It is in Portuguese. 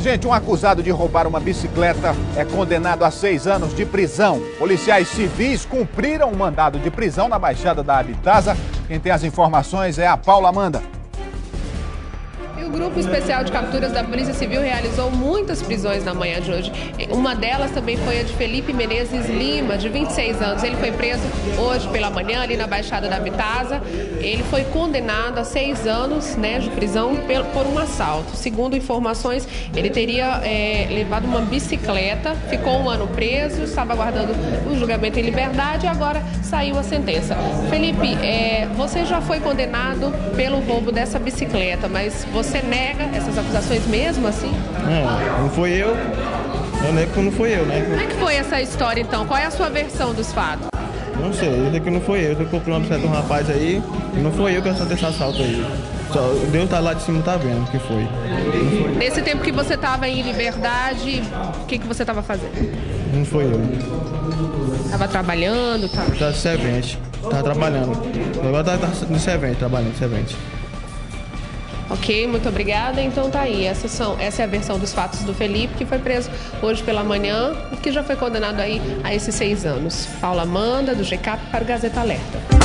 Gente, um acusado de roubar uma bicicleta é condenado a 6 anos de prisão. Policiais civis cumpriram o mandado de prisão na Baixada da Habitasa. Quem tem as informações é a Paula Amanda. E o Grupo Especial de Capturas da Polícia Civil realizou muitas prisões na manhã de hoje. Uma delas também foi a de Felipe Menezes Lima, de 26 anos. Ele foi preso hoje pela manhã ali na Baixada da Habitasa. Ele foi condenado a 6 anos de prisão por um assalto. Segundo informações, ele teria levado uma bicicleta, ficou 1 ano preso, estava aguardando o julgamento em liberdade e agora saiu a sentença. Felipe, você já foi condenado pelo roubo dessa bicicleta, mas você nega essas acusações mesmo assim? Não foi eu. Eu nego que não foi eu, né? Como é que foi essa história então? Qual é a sua versão dos fatos? Não sei, eu sei que não foi eu. Eu comprei uma bicicleta de um rapaz aí, não foi eu que assaltei esse assalto aí. Só Deus tá lá de cima, tá vendo o que foi. Não foi. Nesse tempo que você tava em liberdade, o que você tava fazendo? Não foi eu. Tava trabalhando, tá? Tava de servente, tava trabalhando. Agora tava de servente, trabalhando de servente. Ok, muito obrigada. Então tá aí, essa é a versão dos fatos do Felipe, que foi preso hoje pela manhã e que já foi condenado aí a esses 6 anos. Paula Amanda, do Gcap, para o Gazeta Alerta.